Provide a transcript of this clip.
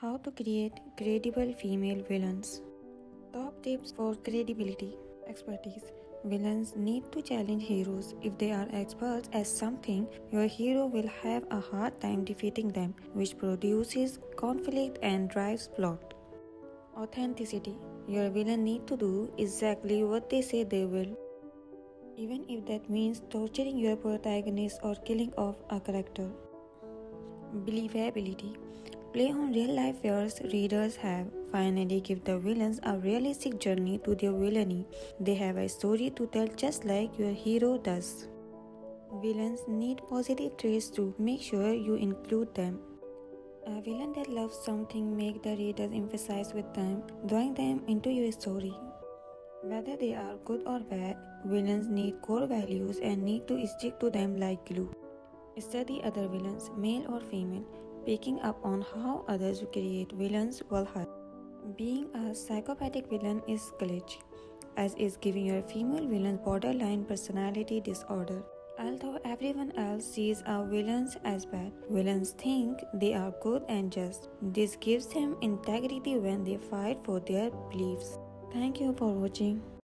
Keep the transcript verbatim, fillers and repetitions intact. How to create credible female villains. Top tips for credibility. Expertise. Villains need to challenge heroes. If they are experts at something, your hero will have a hard time defeating them, which produces conflict and drives plot. Authenticity. Your villain needs to do exactly what they say they will, even if that means torturing your protagonist or killing off a character. Believability. Play on real-life fears readers have. Finally, give the villains a realistic journey to their villainy. They have a story to tell just like your hero does. Villains need positive traits too. Make sure you include them. A villain that loves something makes the readers emphasize with them, drawing them into your story. Whether they are good or bad, villains need core values and need to stick to them like glue. Study other villains, male or female. Picking up on how others create villains will help. Being a psychopathic villain is glitch, as is giving your female villain borderline personality disorder. Although everyone else sees our villains as bad, villains think they are good and just. This gives them integrity when they fight for their beliefs. Thank you for watching.